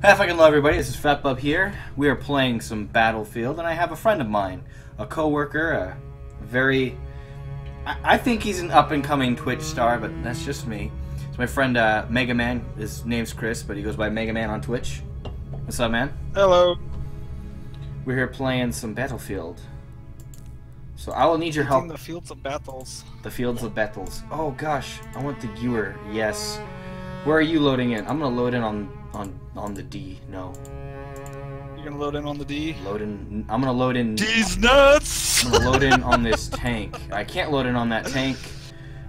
Hey, fucking love everybody, this is FatBub here. We are playing some Battlefield, and I have a friend of mine, a co-worker, a I think he's an up-and-coming Twitch star, but that's just me. It's my friend Mega Man. His name's Chris, but he goes by Mega Man on Twitch. What's up, man? Hello. We're here playing some Battlefield. So I will need your help. The fields of battles. The fields of battles. Oh gosh, I want the Gewehr. Yes. Where are you loading in? I'm gonna load in on the D. No. You're gonna load in on the D. Load in. I'm gonna load in. D's nuts. I'm gonna load in on this tank. I can't load in on that tank.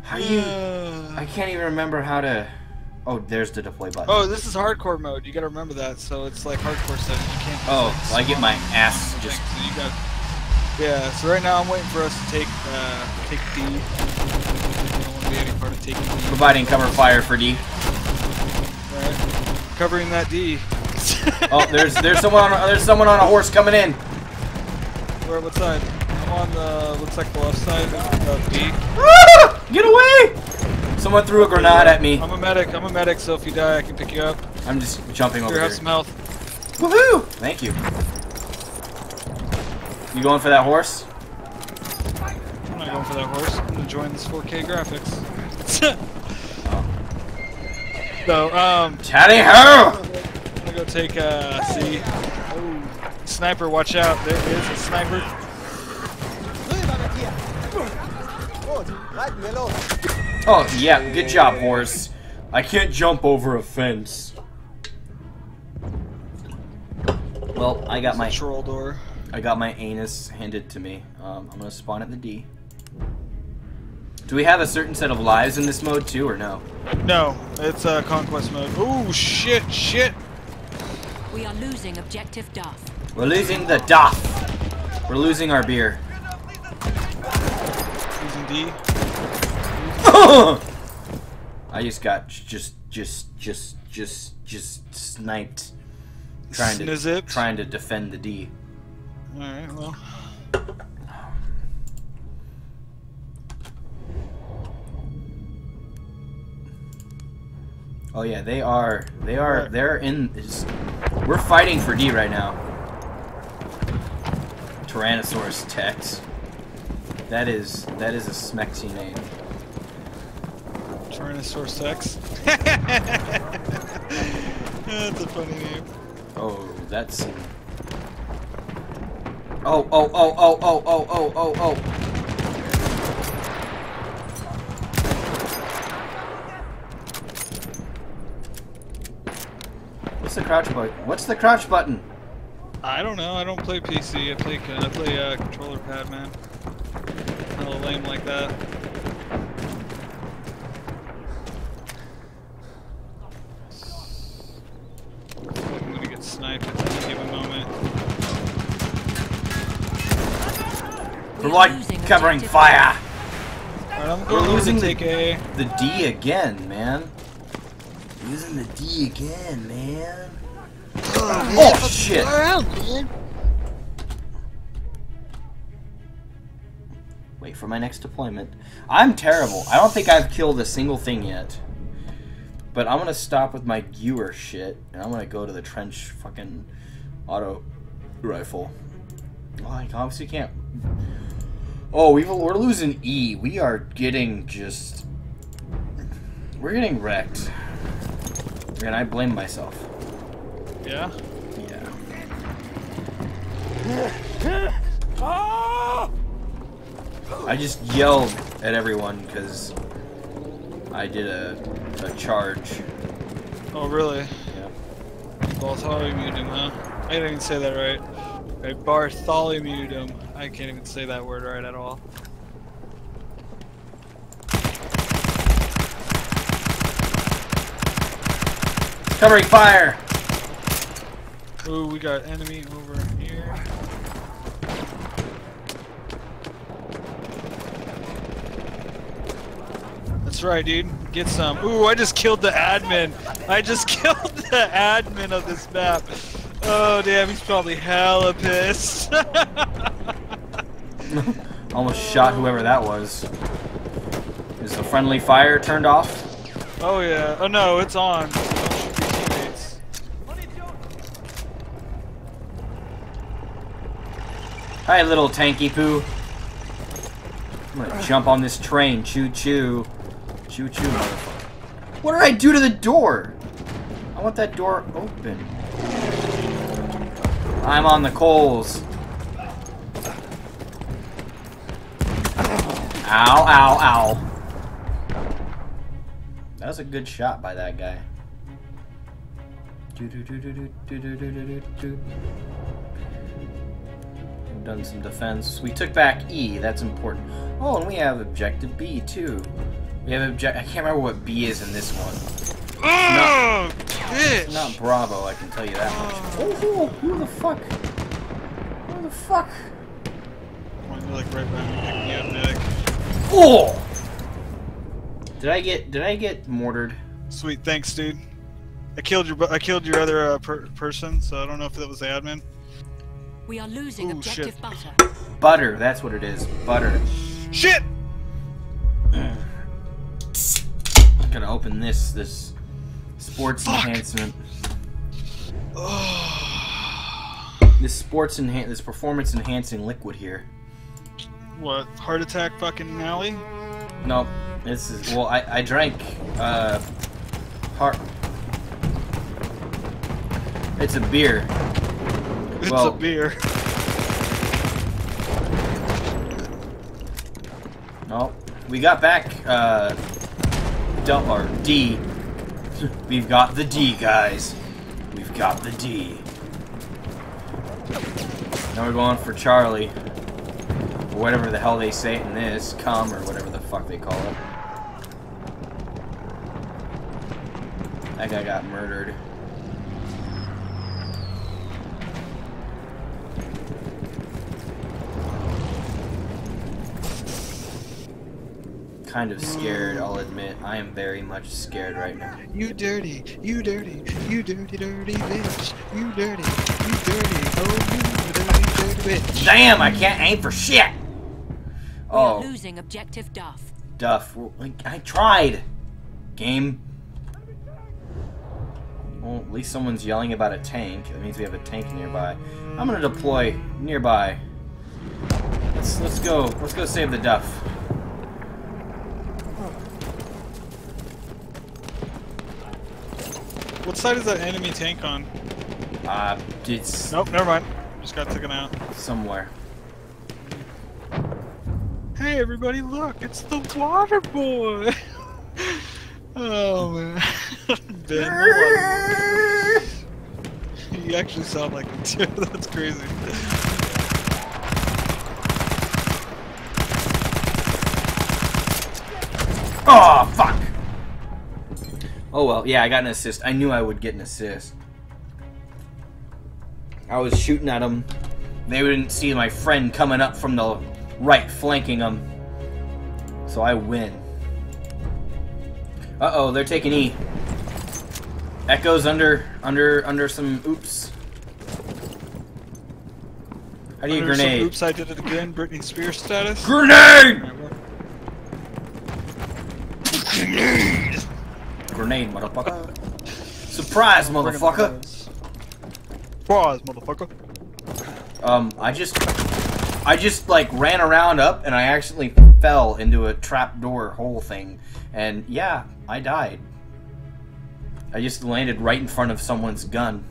How do you? I can't even remember how to. Oh, there's the deploy button. Oh, this is hardcore mode. You gotta remember that. So it's like hardcore stuff. You can't. Oh, well, I get my ass just. So you got. Yeah, so right now I'm waiting for us to take take D. I don't want to be any part of taking D. Providing cover fire for D. Alright. Covering that D. Oh, there's someone on a horse coming in. Where? What side? I'm on the looks like the left side of D. Ah, get away! Someone threw a grenade at me. I'm a medic, so if you die I can pick you up. I'm just jumping over here. Have some health. Woohoo! Thank you. You going for that horse? I'm not going for that horse. I'm enjoying this 4K graphics. Oh. So, Taddy ho! I'm gonna go take C. Oh, sniper, watch out! There is a sniper. Oh yeah, good job, horse. I can't jump over a fence. Well, I got my troll door. I got my anus handed to me. I'm gonna spawn at the D. Do we have a certain set of lives in this mode too, or no? No, it's conquest mode. Ooh, shit, shit! We are losing objective Duff. We're losing the Duff. We're losing our beer. Losing D. I just got just sniped. Trying to defend the D. Alright, well. Oh yeah, they're in this. We're fighting for D right now. Tyrannosaurus Tex. That is a smexy name. Tyrannosaurus Tex. That's a funny name. Oh, that's What's the crouch button? What's the crouch button? I don't know. I don't play PC. I play controller pad, man. I'm a little lame like that. I'm gonna get sniped at any given moment. We're like covering fire. We're losing the D again, man. Losing the D again, man. Oh shit! Wait for my next deployment. I'm terrible. I don't think I've killed a single thing yet. But I'm gonna stop with my Gewehr shit, and I'm gonna go to the trench fucking auto rifle. Well, I obviously can't. Oh, we're losing E. We are getting just... We're getting wrecked. And I blame myself. Yeah? Yeah. I just yelled at everyone because I did a charge. Oh, really? Yeah. Bartholomewdom, huh? I didn't even say that right. Right, Bartholomewdom. I can't even say that word right at all. Covering fire! Ooh, we got enemy over here. That's right, dude. Get some. Ooh, I just killed the admin. I just killed the admin of this map. Oh, damn, he's probably hella pissed. Almost shot whoever that was. Is the friendly fire turned off? Oh yeah. Oh no, it's on. It should be teammates. Hi, little tanky poo. I'm gonna jump on this train. Choo choo. Choo choo, motherfucker. What did I do to the door? I want that door open. I'm on the coals. Ow, ow, ow. That was a good shot by that guy. We've done some defense. We took back E, that's important. Oh, and we have objective B too. We have I can't remember what B is in this one. Oh, it's not Bravo, I can tell you that much. Oh, who the fuck? Who the fuck? Oh! Did I get mortared? Sweet, thanks, dude. I killed your other person, so I don't know if that was the admin. We are losing objective butter. Butter, that's what it is. Butter. Shit! I'm gonna open this sports enhancement. This this performance enhancing liquid here. What, heart attack fucking alley? No, this is, well, I drank, it's a beer. It's a beer. No, we got back, D. We've got the D, guys. We've got the D. Now we're going for Charlie. Whatever the hell they say in this, cum or whatever the fuck they call it. That guy got murdered. Kind of scared, I'll admit. I am very much scared right now. You dirty, dirty bitch. You dirty, oh, you dirty bitch. Damn, I can't aim for shit! Oh. Losing objective Duff. Duff. I tried. Game. Well, at least someone's yelling about a tank. That means we have a tank nearby. I'm gonna deploy nearby. Let's go. Let's go save the Duff. What side is that enemy tank on? It's. Nope. Never mind. Just got taken out. Somewhere. Hey everybody, look, it's the water boy! Oh man. Ben, you actually sound like him too, that's crazy. Oh fuck! Oh well, yeah, I got an assist. I knew I would get an assist. I was shooting at him. They didn't see my friend coming up from the right flanking them, so I win. Uh-oh, they're taking E. Echoes under some oops. How do you grenade? Oops, I did it again. Britney Spears status. Grenade! Grenade! Grenade, motherfucker! Surprise, motherfucker! Surprise, motherfucker! I just like ran around up and I accidentally fell into a trapdoor hole thing, and yeah, I died. I just landed right in front of someone's gun.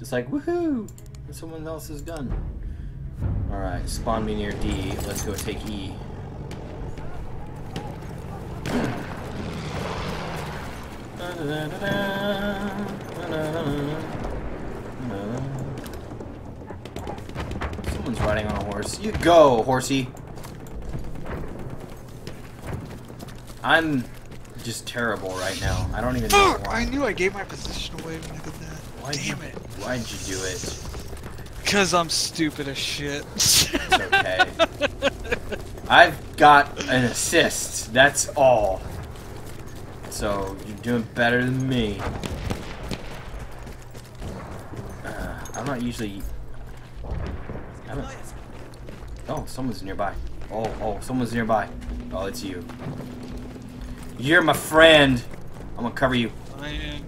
Just like woohoo! It's someone else's gun. Alright, spawn me near D. Let's go take E. Someone's riding on a horse. You go, horsey. I'm just terrible right now. I don't even know why. I knew I gave my position away when I did that. Damn it. Why'd you do it? Because I'm stupid as shit. It's okay. I've got an assist. That's all. So, you're doing better than me. I'm not usually... Oh, someone's nearby. Oh, someone's nearby. Oh, it's you. You're my friend. I'm gonna cover you. I am.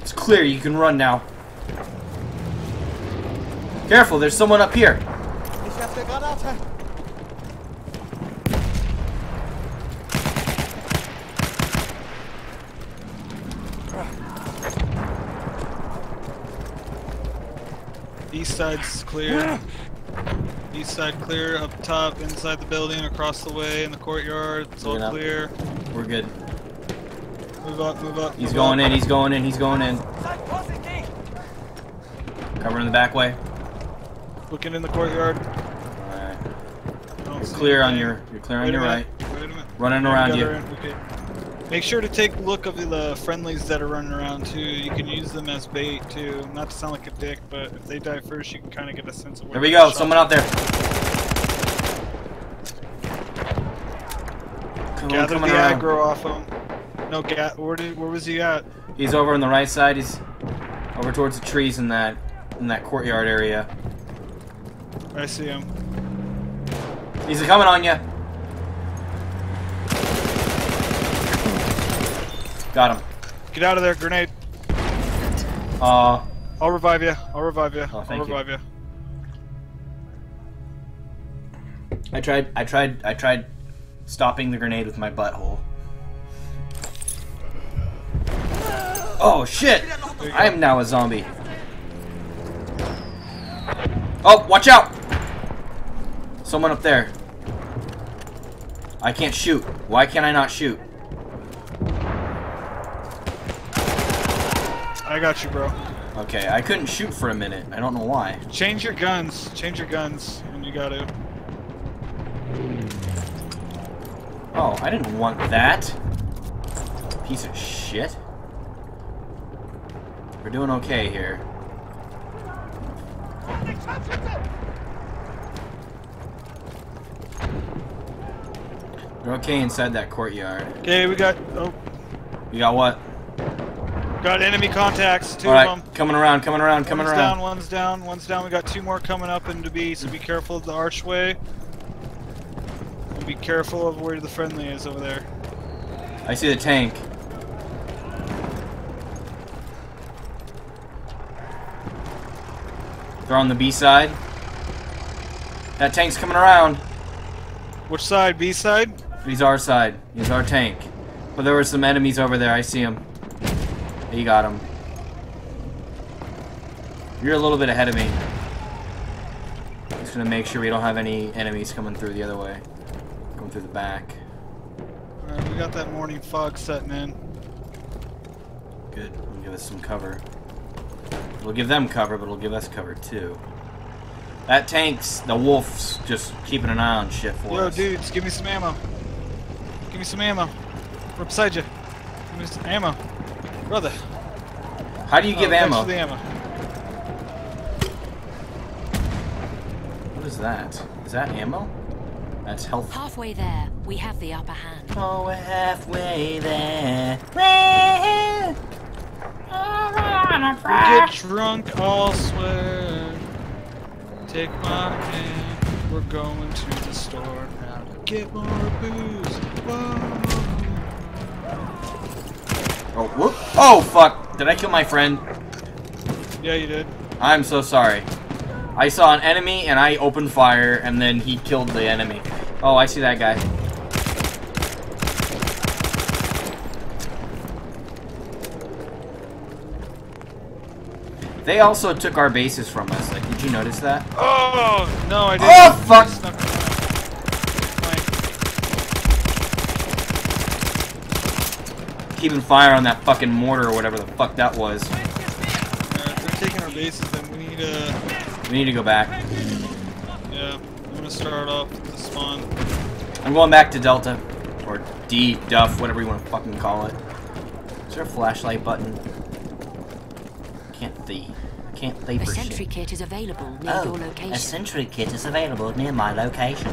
It's clear. You can run now. Careful, there's someone up here. auf der Granate. East side's clear. East side clear, up top, inside the building, across the way, in the courtyard. It's all clear. We're good. Move up, move up. He's going in, he's going in, he's going in. Covering the back way. Looking in the courtyard. Alright. You're clear on your right. Wait a minute. Running around you. Okay. Make sure to take a look of the friendlies that are running around too. You can use them as bait too. Not to sound like a dick, but if they die first you can kinda get a sense of where. There we go, someone out there. Gather the aggro off him. No gat, where was he at? He's over on the right side, he's over towards the trees in that courtyard area. I see him. He's coming on you. Got him. Get out of there, grenade. I'll revive you. I'll revive you. Oh, thank you. I tried stopping the grenade with my butthole. Oh shit! I am now a zombie. Oh, watch out! Someone up there. I can't shoot. Why can't I not shoot? I got you, bro. Okay, I couldn't shoot for a minute. I don't know why. Change your guns. Change your guns when you gotta. Oh, I didn't want that. Piece of shit. We're doing okay here. We're okay inside that courtyard. Okay, we got. Oh. You got what? Got enemy contacts. Two of them. Coming around, coming around, coming around. One's down, one's down, one's down. We got two more coming up into B, so be careful of the archway. And be careful of where the friendly is over there. I see the tank. They're on the B side. That tank's coming around. Which side? B side? He's our side. He's our tank. But there were some enemies over there. I see him. He got him. You're a little bit ahead of me. I'm just gonna make sure we don't have any enemies coming through the other way. Going through the back. Alright, we got that morning fog setting in. Good. It'll give us some cover. It'll give them cover, but it'll give us cover too. That tank's, the wolf's just keeping an eye on shit for us. Yo, dudes, give me some ammo. Give me some ammo. We're beside you. Give me some ammo. Brother. How do you give ammo? The ammo? What is that? Is that ammo? That's health. Halfway there, we have the upper hand. Oh, we're halfway there. Get drunk, I'll swear. Take my hand. We're going to the store now to get more booze. Whoa. Oh, whoop. Oh, fuck. Did I kill my friend? Yeah, you did. I'm so sorry. I saw an enemy and I opened fire and then he killed the enemy. Oh, I see that guy. They also took our bases from us. Like, did you notice that? Oh no, I didn't. Oh fuck! Keeping fire on that fucking mortar or whatever the fuck that was. If they're taking our bases, then we need to. We need to go back. Yeah, I'm gonna start off with the spawn. I'm going back to Delta, or D Duff, whatever you want to fucking call it. Is there a flashlight button? I can't see for shit. A sentry kit is available near your location. A sentry kit is available near my location.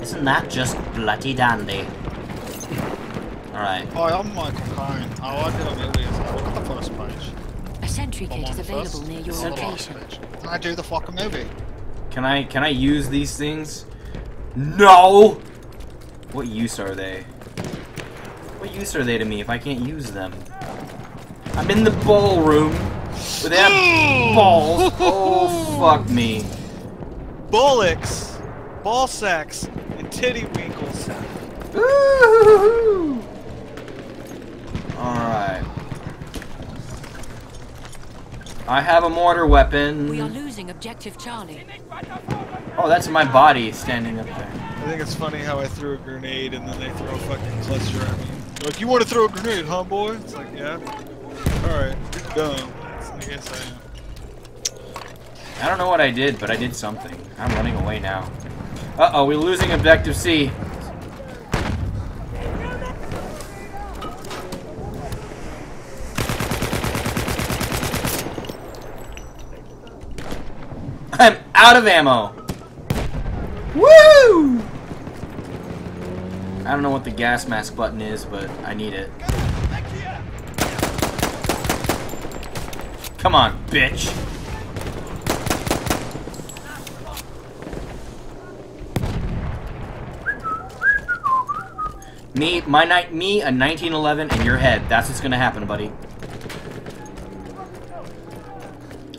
Isn't that just bloody dandy? Alright. Oh, I'm Michael Cohen. I did a million. Look at the first page. A sentry kit is available near your location. Can I do the fucking movie? Can I use these things? No! What use are they? What use are they to me if I can't use them? I'm in the ballroom. With that balls. Oh, fuck me. bullocks, ball sacks, and titty winkles. Alright. I have a mortar weapon. We are losing objective Charlie. Oh, that's my body standing up there. I think it's funny how I threw a grenade and then they throw a fucking cluster at me. Like, you want to throw a grenade, huh, boy? It's like, yeah. Alright, you're dumb. I guess I am. I don't know what I did, but I did something. I'm running away now. Uh-oh, we're losing objective C. I'm out of ammo. Woo! I don't know what the gas mask button is, but I need it. Come on, bitch. Me, a 1911, and your head. That's what's gonna happen, buddy.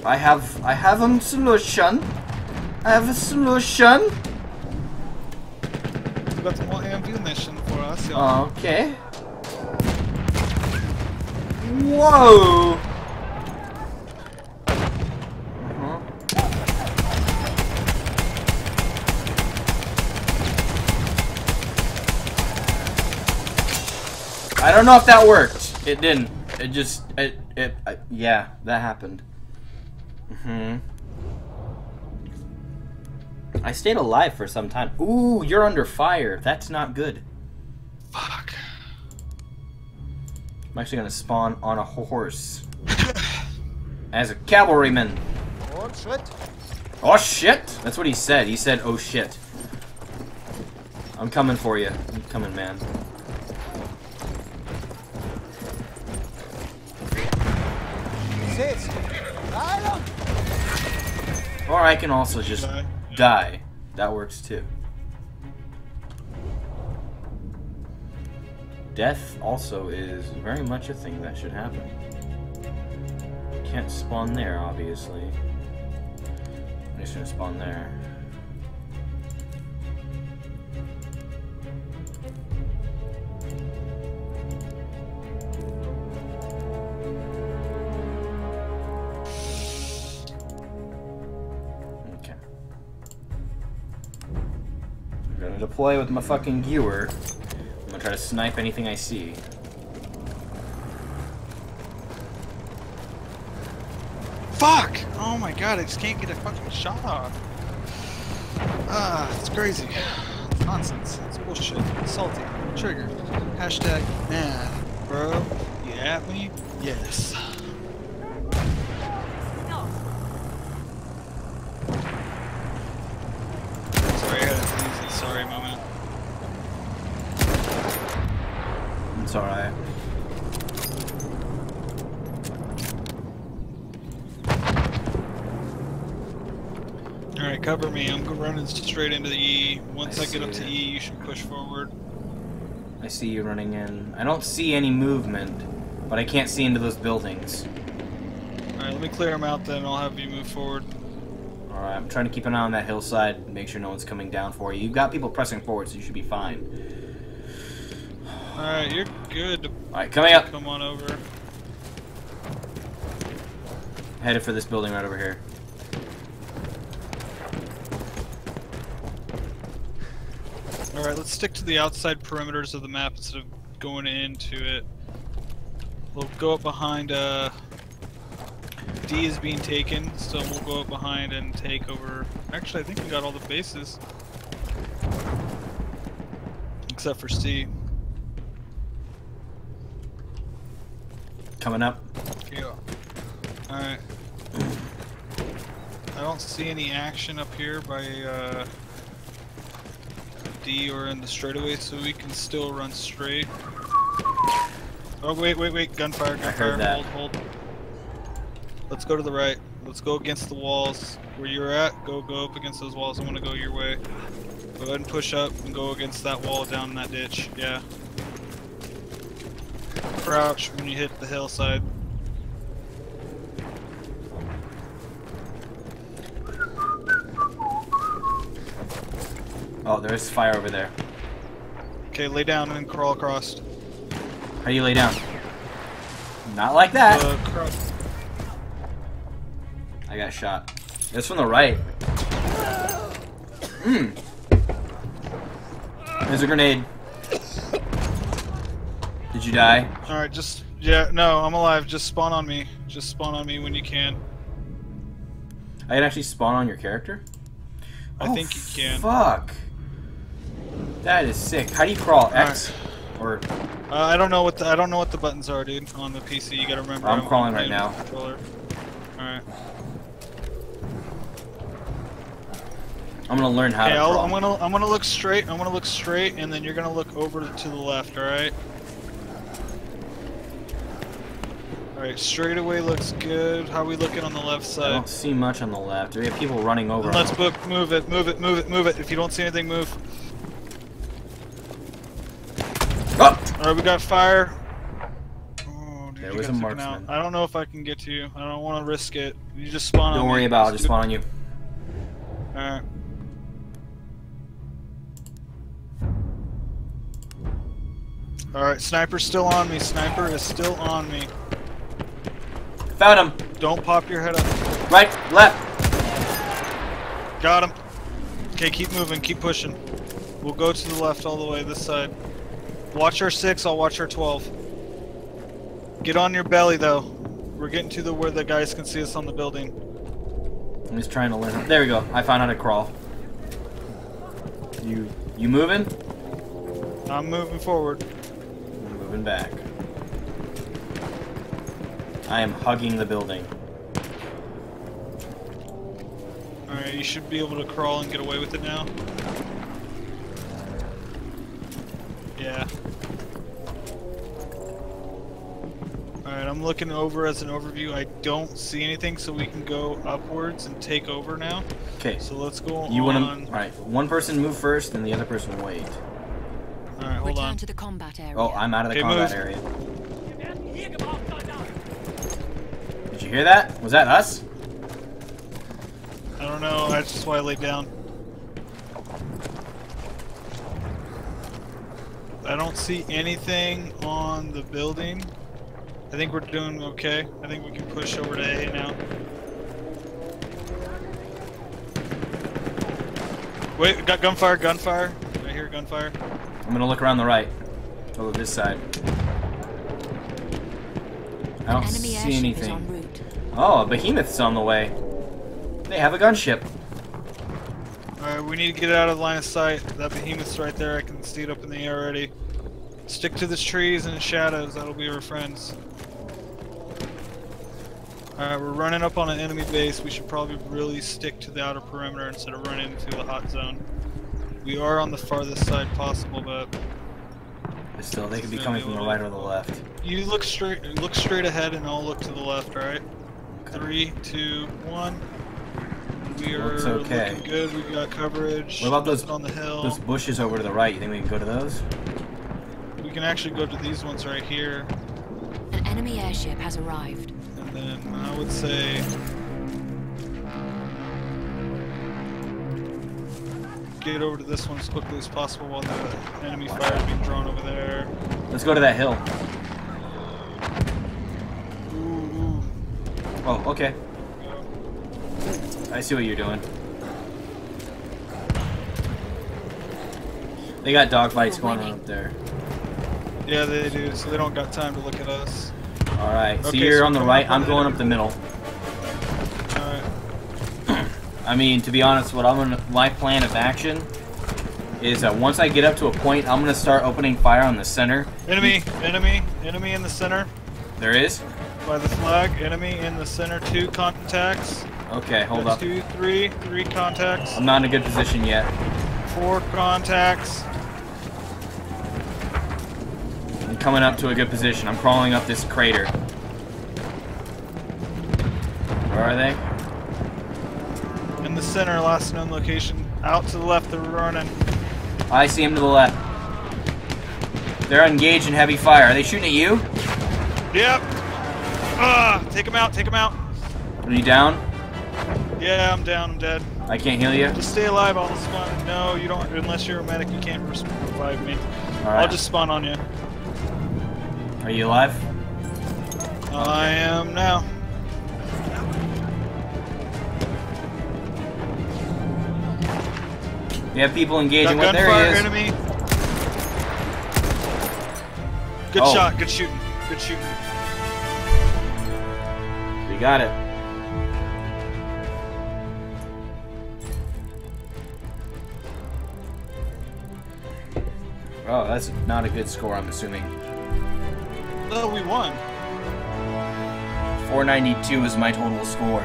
I have a solution. I have a solution. We've got more ammunition for us, y'all. Okay. Whoa. I don't know if that worked. It didn't. It just, yeah, that happened. I stayed alive for some time. Ooh, you're under fire. That's not good. Fuck. I'm actually gonna spawn on a horse. As a cavalryman. Oh, shit. Oh, shit. That's what he said. He said, oh, shit. I'm coming for you. I'm coming, man. Or I can also just die. That works too. Death also is very much a thing that should happen. Can't spawn there, obviously. I'm just gonna spawn there. Play with my fucking gewehr. I'm gonna try to snipe anything I see. Fuck! Oh my god, I just can't get a fucking shot off. Ah, it's crazy. It's nonsense. It's bullshit. It's salty. Trigger. Hashtag nah, bro. You at me? Yes. Alright. Alright, cover me. I'm running straight into the E. Once I get up to E, you should push forward. I see you running in. I don't see any movement, but I can't see into those buildings. Alright, let me clear them out then. I'll have you move forward. Alright, I'm trying to keep an eye on that hillside. Make sure no one's coming down for you. You've got people pressing forward, so you should be fine. Alright, you're good. Alright, coming up. Come on over. Headed for this building right over here. Alright, let's stick to the outside perimeters of the map instead of going into it. We'll go up behind, D is being taken, so we'll go up behind and take over. Actually, I think we got all the bases. Except for C. Coming up. Yeah. Alright. I don't see any action up here by D or in the straightaway, so we can still run straight. Oh, wait. Gunfire, gunfire. Hold. Let's go to the right. Let's go against the walls. Where you're at, go up against those walls. I'm gonna go your way. Go ahead and push up and go against that wall down in that ditch. Yeah. Crouch when you hit the hillside. Oh, there is fire over there. Okay, lay down and crawl across. How do you lay down? Not like that. I got shot. That's from the right. Mm. There's a grenade. Did you die? Alright, just... Yeah, no, I'm alive. Just spawn on me. Just spawn on me when you can. I can actually spawn on your character? I think you can. Fuck. That is sick. How do you crawl? X? Right. Or... I don't know what the buttons are, dude. On the PC, you gotta remember. I'm crawling right now. All right. I'm gonna learn how. To crawl. I'm gonna look straight. I'm gonna look straight, and then you're gonna look over to the left. All right. All right. Straight away looks good. How are we looking on the left side? I don't see much on the left. We have people running over. Let's move it. Move it. Move it. Move it. If you don't see anything, move. Oh. Alright, we got fire. Oh, dude, there was a marksman. I don't know if I can get to you. I don't want to risk it. You just spawn on me. Don't worry about it. I'll just spawn on you. Alright. Alright, sniper's still on me. Sniper is still on me. Found him. Don't pop your head up. Right, left. Got him. Okay, keep moving. Keep pushing. We'll go to the left all the way this side. Watch our 6, I'll watch our 12. Get on your belly though. We're getting to the where the guys can see us on the building. I'm just trying to learn. There we go. I found how to crawl. You moving? I'm moving forward. I'm moving back. I am hugging the building. Alright, you should be able to crawl and get away with it now. Yeah. Alright, I'm looking over as an overview. I don't see anything, so we can go upwards and take over now. Okay. So let's go on. Alright, one person move first, and the other person wait. Alright, hold on. To the combat area. Oh, I'm out of the combat area. Did you hear that? Was that us? I don't know. That's just why I laid down. I don't see anything on the building. I think we're doing okay. I think we can push over to A now. Wait, got gunfire, gunfire. Right here, gunfire. I'm gonna look around the right. Oh, this side. I don't see anything. Oh, a behemoth's on the way. They have a gunship. Alright, we need to get out of line of sight. That behemoth's right there. I can see it up in the air already. Stick to the trees and the shadows. That'll be our friends. Alright, we're running up on an enemy base. We should probably really stick to the outer perimeter instead of running into the hot zone. We are on the farthest side possible, but... Still, they could be coming from the right or the left. You look straight ahead and I'll look to the left, alright? Okay. 3, 2, 1... We're looking good. We got coverage. What about those on the hill? Those bushes over to the right. You think we can go to those? We can actually go to these ones right here. An enemy airship has arrived. And then I would say get over to this one as quickly as possible while the enemy fire is being drawn over there. Let's go to that hill. Ooh. Oh, okay. I see what you're doing. They got dogfights going on up there. Yeah, they do, so they don't got time to look at us. Alright, so you're on the right, I'm going up the middle. Alright. I mean, to be honest, my plan of action is that once I get up to a point, I'm gonna start opening fire on the center. Enemy, enemy, enemy in the center. There is? By the flag, enemy in the center, 2 contacts. Okay, hold up. 2, 3 contacts. I'm not in a good position yet. 4 contacts. I'm coming up to a good position. I'm crawling up this crater. Where are they? In the center, last known location. Out to the left, they're running. I see him to the left. They're engaged in heavy fire. Are they shooting at you? Yep. Take him out, take him out. Are you down? Yeah, I'm down, I'm dead. I can't heal you? Just stay alive, I'll spawn. No, you don't, unless you're a medic, you can't revive me. Right. I'll just spawn on you. Are you alive? I am now. We have people engaging with there he is. Enemy. Good shot, good shooting, good shooting. We got it. Oh, that's not a good score, I'm assuming. No, we won. 492 is my total score,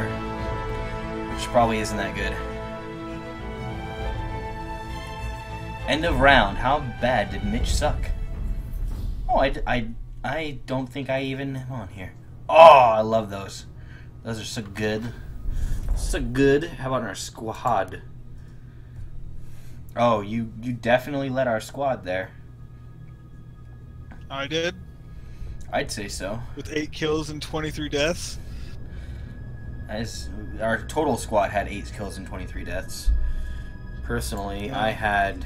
which probably isn't that good. End of round. How bad did Mitch suck? Oh, I don't think I even am on here. Oh, I love those. Those are so good. So good. How about our squad? Oh, you definitely led our squad there. I did. I'd say so. With 8 kills and 23 deaths. As our total squad had 8 kills and 23 deaths. Personally, yeah. I had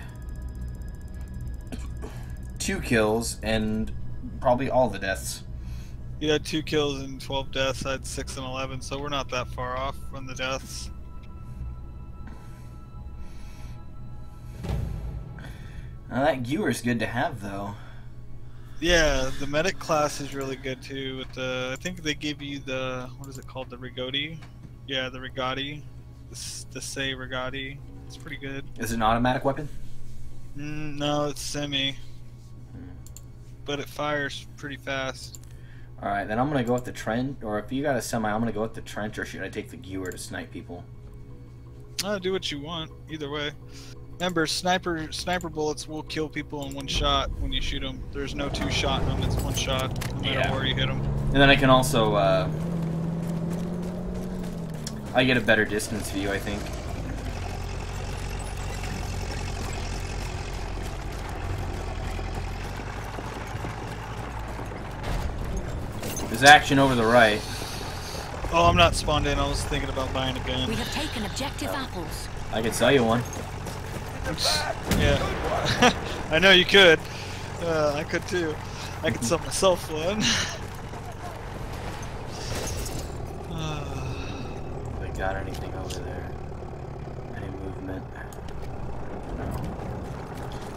2 kills and probably all the deaths. You had 2 kills and 12 deaths. I had 6 and 11, so we're not that far off from the deaths. Now that Gewehr's good to have, though. Yeah, the medic class is really good too. With the, I think they give you the, what is it called, the Rigotti? Yeah, the Rigotti. The Say Rigotti. It's pretty good. Is it an automatic weapon? No, it's semi. But it fires pretty fast. Alright, then I'm gonna go with the trench, or if you got a semi, I'm gonna go with the trench, or should I take the Gewehr to snipe people? Do what you want, either way. Remember, sniper bullets will kill people in one shot when you shoot them. There's no two shot in them, it's one shot, no matter where you hit them. And then I can also, I get a better distance view, I think. There's action over the right. Oh, I'm not spawned in. I was thinking about buying a gun. We have taken objective apples. I could sell you one. Yeah. I know you could. I could too. I could sell myself one. Have I got anything over there? Any movement?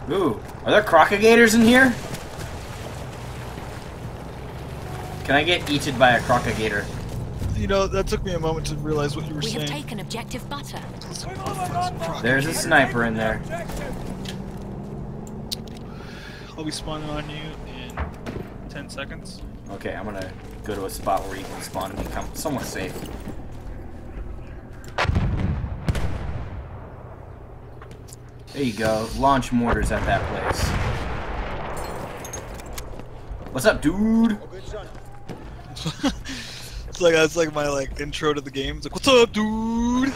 No. Ooh, are there crocogators in here? Can I get eaten by a crocogator? You know, that took me a moment to realize what you were saying. We have taken objective butter. There's a sniper in there. I'll be spawning on you in 10 seconds. Okay, I'm gonna go to a spot where you can spawn and become somewhat safe. There you go. Launch mortars at that place. What's up, dude? It's like that's like my like intro to the game. It's like, what's up, dude?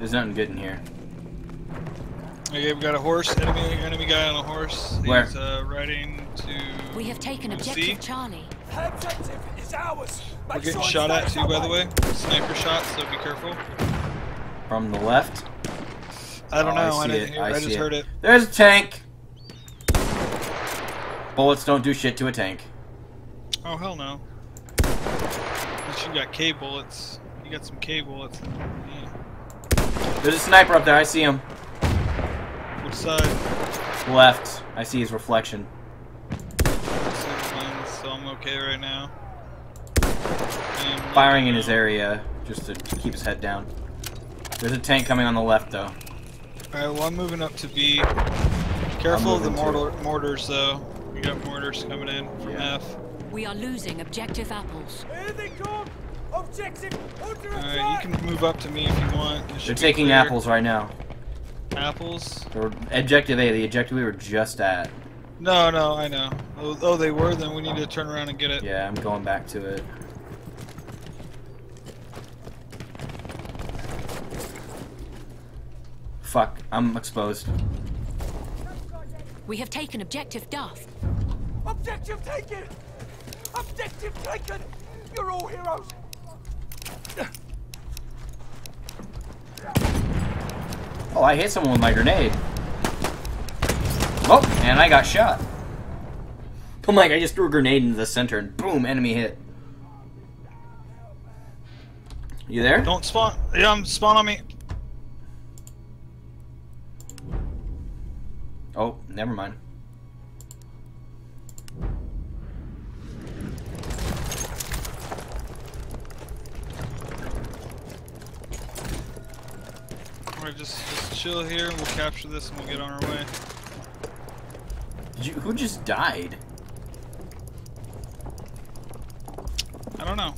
There's nothing good in here. Okay, we got a horse. Enemy guy on a horse. Where? He's riding to. We have taken objective Charlie. Objective is ours. We're getting shot at too, by the way. Sniper shot, so be careful. From the left. I don't know. I didn't hear. I just heard it. There's a tank. Bullets don't do shit to a tank. Oh, hell no. Unless you got K bullets. You got some K bullets. Yeah. There's a sniper up there. I see him. Which side? Left. I see his reflection. So I'm okay right now. Firing in his area just to keep his head down. There's a tank coming on the left, though. Alright, well, I'm moving up to B. Careful of the mortars, though. We got mortars coming in from F. We are losing objective apples. Here they come! Objective! Alright, you can move up to me if you want. They're taking apples right now. Apples? Or objective A, the objective we were just at. No, I know. Oh, they were? Then we need to turn around and get it. Yeah, I'm going back to it. Fuck, I'm exposed. We have taken objective Duff. Objective taken! Objective taken! You're all heroes! Oh, I hit someone with my grenade. Oh, and I got shot. Oh my, I just threw a grenade into the center and boom, enemy hit. You there? Don't spawn. Yeah, I'm spawn on me. Oh, never mind. Alright, just chill here, we'll capture this and we'll get on our way. Who just died? I don't know.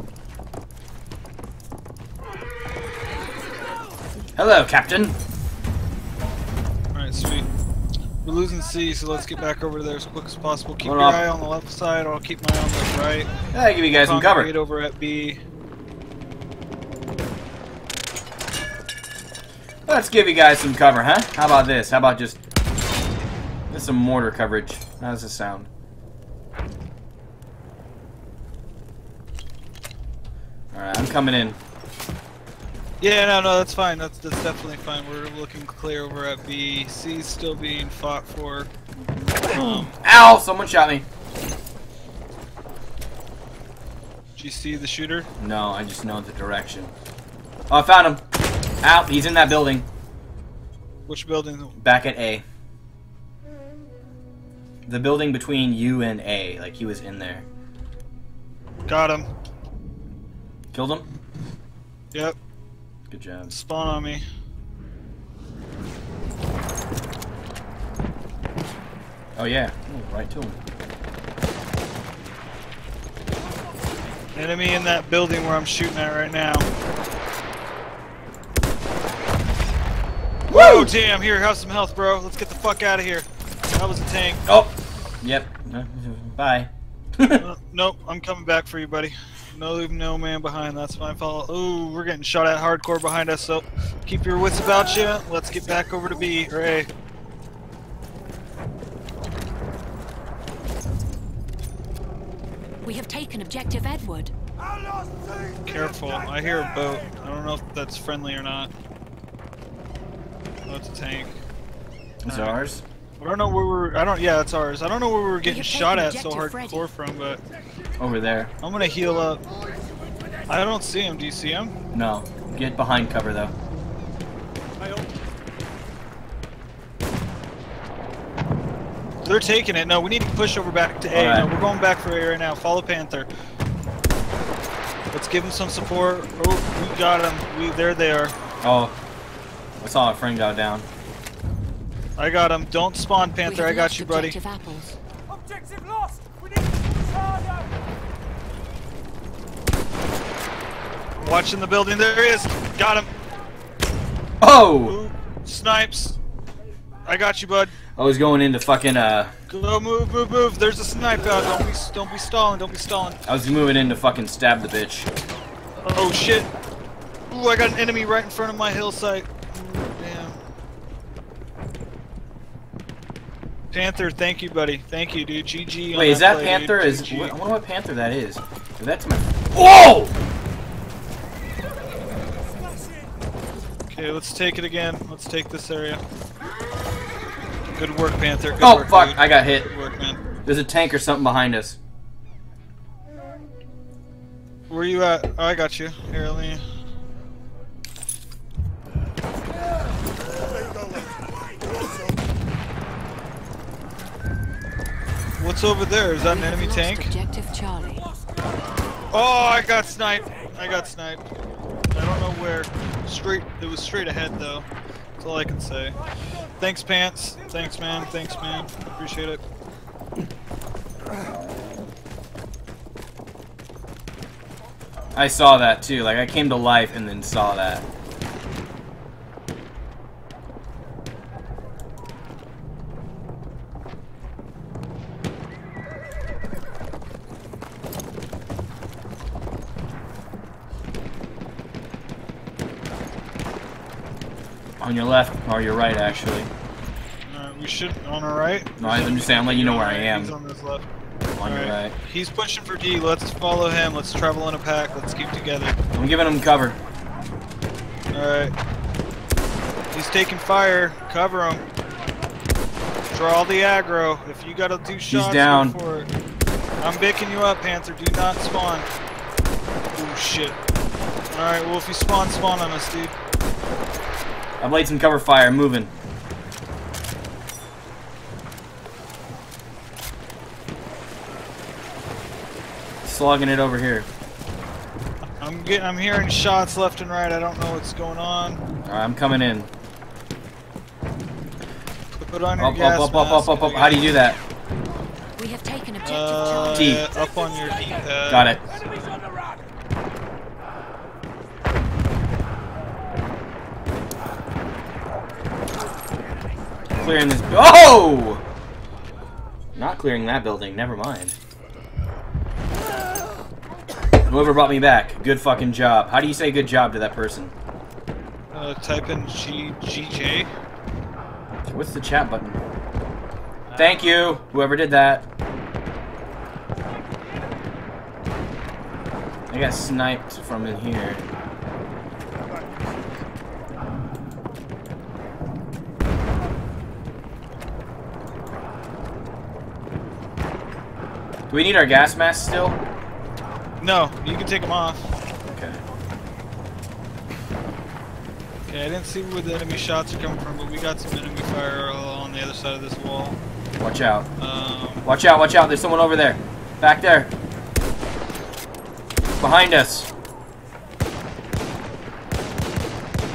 Hello, Captain. Alright, sweet. We're losing C, so let's get back over there as quick as possible. Keep your eye on the left side, or I'll keep my eye on the right. I'll give you guys some cover. Right over at B. Let's give you guys some cover, huh? How about this? How about just... There's some mortar coverage. How does this sound? Alright, I'm coming in. Yeah, no, that's fine. That's definitely fine. We're looking clear over at B. C's still being fought for. Ow! Someone shot me. Did you see the shooter? No, I just know the direction. Oh, I found him. Ow, he's in that building. Which building? Back at A. The building between U and A. Like, he was in there. Got him. Killed him? Yep. Good job. Spawn on me. Oh, yeah. Ooh, right to him. Enemy in that building where I'm shooting at right now. Oh damn, here, have some health, bro. Let's get the fuck out of here. That was a tank. Oh. Yep. Bye. Nope, I'm coming back for you, buddy. No leave no man behind, that's my fault. Ooh, we're getting shot at hardcore behind us, so keep your wits about you. Let's get back over to B or A. We have taken objective Edward. Careful, I hear a boat. I don't know if that's friendly or not. Oh, it's a tank. It's ours? I don't know where we're... Yeah, it's ours. I don't know where we were getting shot at so hardcore from, but... Over there. I'm gonna heal up. I don't see him. Do you see him? No. Get behind cover, though. They're taking it. No, we need to push over back to A. Right. No, we're going back for A right now. Follow Panther. Let's give him some support. Oh, we got him. There they are. Oh. I saw a friend go down. I got him. Don't spawn, Panther. I got you, buddy. Objective lost. We need to push harder. Watching the building. There he is. Got him. Oh! Ooh, snipes. I got you, bud. I was going into fucking Go move. There's a snipe out. Don't be stalling. I was moving in to fucking stab the bitch. Oh shit. Ooh, I got an enemy right in front of my hillside. Panther, thank you, buddy. Thank you, dude. GG. Wait, is that play, Panther? Dude. Is GG. I wonder what Panther that is. That's my. Whoa! Okay, let's take it again. Let's take this area. Good work, Panther. Good work, fuck! Dude. I got hit. Good work, man. There's a tank or something behind us. Where you at? Oh, I got you. Here, let me. What's over there? Is that an enemy tank? Charlie. Oh, I got sniped. I don't know where. It was straight ahead though. That's all I can say. Thanks, Pants. Thanks, man. Appreciate it. I saw that too. Like I came to life and then saw that. On your left, or your right, actually. We should on our right. No, I'm just saying, I'm letting you know where I am. He's on this left. On your right. He's pushing for D. Let's follow him. Let's travel in a pack. Let's keep together. I'm giving him cover. All right. He's He's taking fire. Cover him. Draw all the aggro. If you gotta do shots, he's down. Go for it. I'm bicking you up, Panther. Do not spawn. Oh shit. Alright, well if you spawn, spawn on us, dude. I've laid some cover fire. I'm moving. Slogging it over here. I'm hearing shots left and right. I don't know what's going on. Alright, I'm coming in. Put on your gas mask. Up. How do you do that? We have taken objective D. Up on your D. Got it. Clearing this. Oh! Not clearing that building. Never mind. Whoever brought me back, good fucking job. How do you say good job to that person? Type in GJ. What's the chat button? Thank you, whoever did that. I got sniped from in here. Do we need our gas mask still? No, you can take them off. Okay. Okay, I didn't see where the enemy shots are coming from, but we got some enemy fire on the other side of this wall. Watch out. Watch out, watch out. There's someone over there. Back there. Behind us.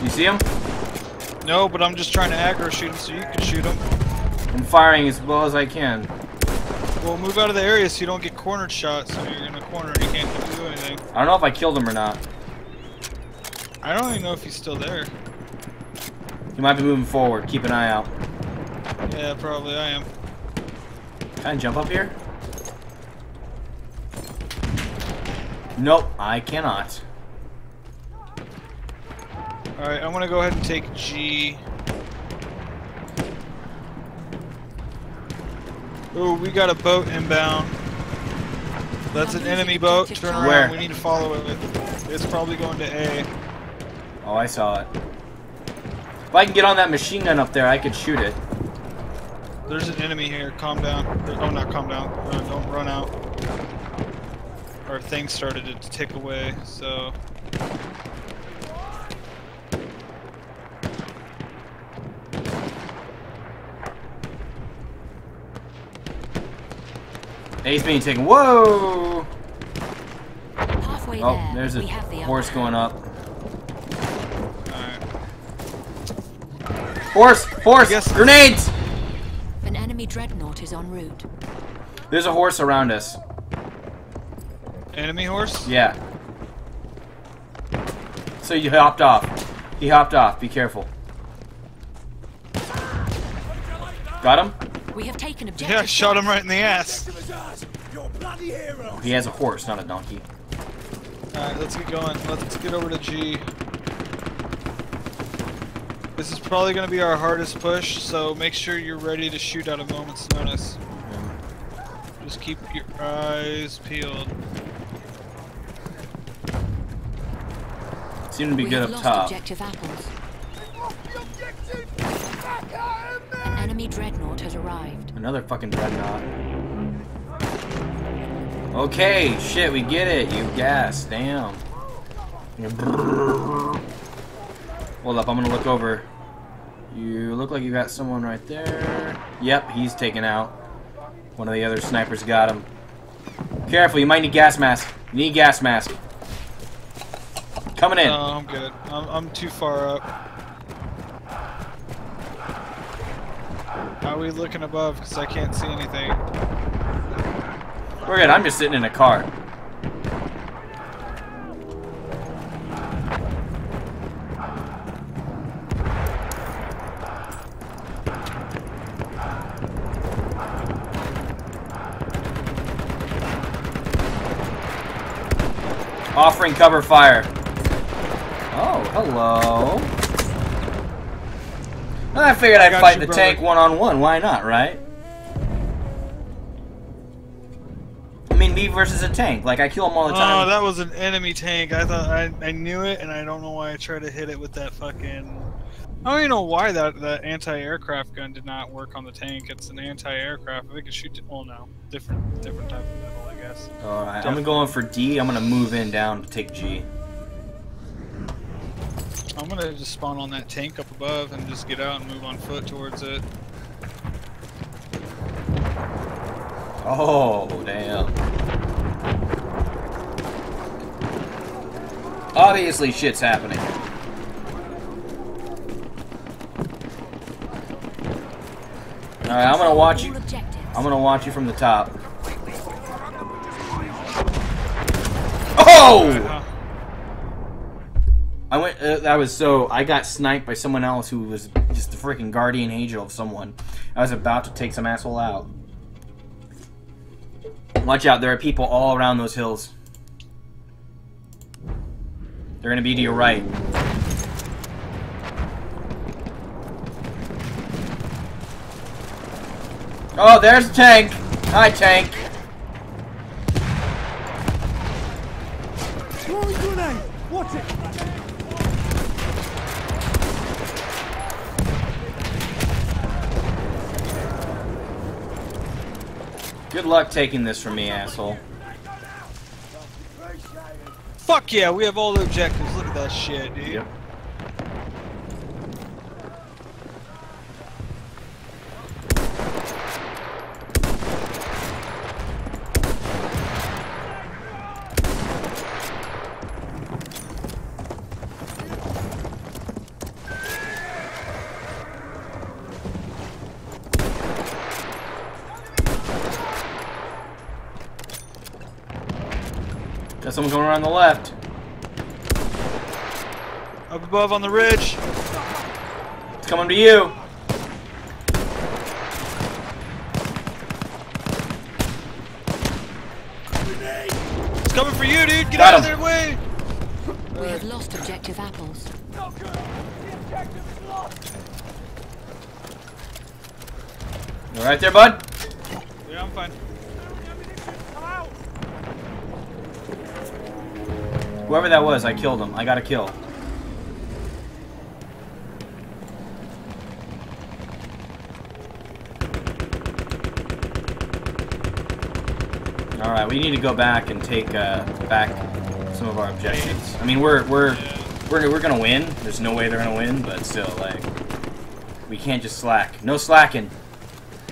You see him? No, but I'm just trying to aggro shoot him so you can shoot him. I'm firing as well as I can. Well, move out of the area so you don't get cornered shot, so you're in a corner and you can't do anything. I don't know if I killed him or not. I don't even know if he's still there. He might be moving forward. Keep an eye out. Yeah, probably I am. Can I jump up here? Nope, I cannot. Alright, I'm gonna go ahead and take G. Ooh, we got a boat inbound. That's an enemy boat. Turn around. Where? We need to follow it. It's probably going to A. Oh, I saw it. If I can get on that machine gun up there, I could shoot it. There's an enemy here. Calm down. Oh, not calm down. Don't run out. Our thing started to tick away, so... A's being taken. Whoa! Halfway oh, there's a horse going up. Alright. Horse! Horse! Grenades! An enemy dreadnought is en route. There's a horse around us. Enemy horse? Yeah. So you hopped off. He hopped off. Be careful. Got him? We have taken objective. Yeah, I shot him right in the ass. He has a horse, not a donkey. Alright, let's get going. Let's get over to G. This is probably going to be our hardest push, so make sure you're ready to shoot at a moment's notice. Just keep your eyes peeled. Seem to be good up top. Objective apples. An enemy dreadnought has arrived. Another fucking dreadnought. Okay, shit, we get it. You gas, damn. Hold up, I'm gonna look over. You look like you got someone right there. Yep, he's taken out. One of the other snipers got him. Careful, you might need gas mask. You need gas mask. Coming in. No, I'm good. I'm too far up. How are we looking above? Because I can't see anything. We're good. I'm just sitting in a car. Offering cover fire. Oh, hello. I figured I'd fight the tank one-on-one. Why not, right? I mean, me versus a tank. Like, I kill them all the time. Oh, that was an enemy tank. I thought I knew it, and I don't know why I tried to hit it with that fucking I don't even know why that anti-aircraft gun did not work on the tank. It's an anti-aircraft. They can shoot. Oh no, different type of metal, I guess. All right, I'm going for D. I'm gonna move in down to take G. I'm gonna just spawn on that tank up above and just get out and move on foot towards it. Oh damn! Obviously, shit's happening. All right, I'm gonna watch you from the top. Oh! I went. That was so. I got sniped by someone else who was just the freaking guardian angel of someone. I was about to take some asshole out. Watch out! There are people all around those hills. They're gonna be to your right. Oh, there's the tank! Hi, tank! Throwing grenade! Watch it! Good luck taking this from me, asshole. Fuck yeah, we have all the objectives. Look at that shit, dude. Yep. Someone's going around the left. Up above on the ridge. It's coming to you. It's coming for you, dude. Get out of their way. We have lost objective apples. The objective is lost. You all right there, bud? Yeah, I'm fine. Whoever that was, I killed him. I got a kill. Alright, we need to go back and take back some of our objectives. I mean, we're gonna win. There's no way they're gonna win, but still, like, we can't just slack. No slacking.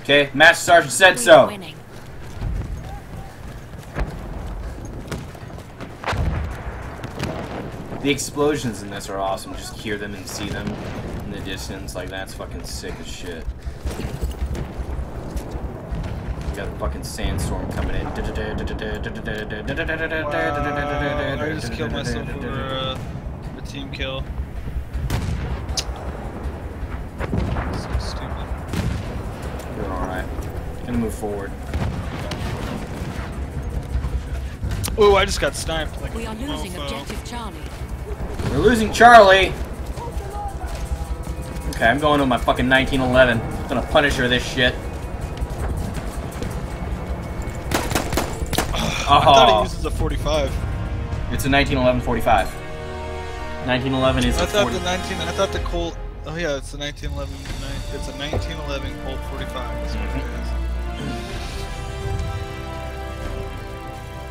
Okay? Master Sergeant said so. The explosions in this are awesome. Just hear them and see them in the distance. Like, that's fucking sick as shit. We got a fucking sandstorm coming in. Wow, I just killed myself for a team kill. So stupid. You're alright. Gonna move forward. Ooh, I just got sniped. Like, we are losing objective Charlie. We're losing Charlie! Okay, I'm going to my fucking 1911. I'm gonna punish her this shit. I thought it uses a 45. It's a 1911 45. 1911 is a 40. I thought the Colt... Oh yeah, it's a 1911... It's a 1911 Colt 45. That's what it is.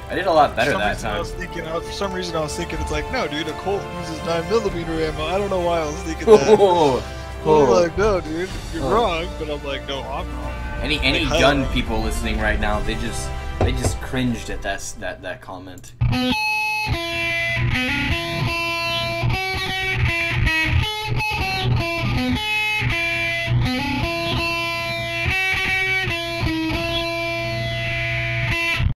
I did a lot better that time. For some reason I was thinking, it's like, no dude, a Colt uses 9mm ammo. I don't know why I was thinking that. I'm like, no dude, you're wrong. But I'm like, no, I'm wrong. Any gun people listening right now, they just cringed at that comment.